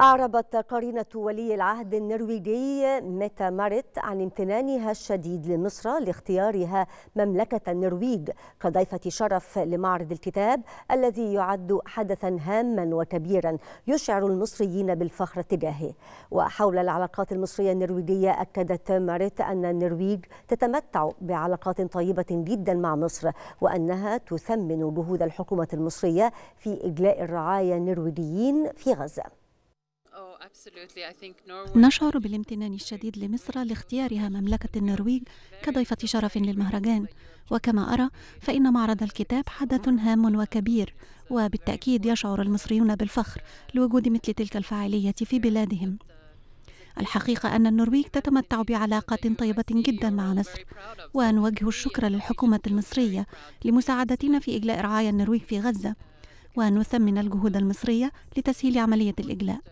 أعربت قرينة ولي العهد النرويجي ميتا ماركت عن امتنانها الشديد لمصر لاختيارها مملكة النرويج كضيفة شرف لمعرض الكتاب الذي يعد حدثا هاما وكبيرا يشعر المصريين بالفخر تجاهه. وحول العلاقات المصرية النرويجية، أكدت ماركت أن النرويج تتمتع بعلاقات طيبة جدا مع مصر، وأنها تثمن جهود الحكومة المصرية في إجلاء الرعايا النرويجيين في غزة. نشعر بالامتنان الشديد لمصر لاختيارها مملكة النرويج كضيفة شرف للمهرجان، وكما أرى فإن معرض الكتاب حدث هام وكبير، وبالتأكيد يشعر المصريون بالفخر لوجود مثل تلك الفعالية في بلادهم. الحقيقة أن النرويج تتمتع بعلاقات طيبة جدا مع مصر، ونوجه الشكر للحكومة المصرية لمساعدتنا في إجلاء رعايا النرويج في غزة، ونثمن الجهود المصرية لتسهيل عملية الإجلاء.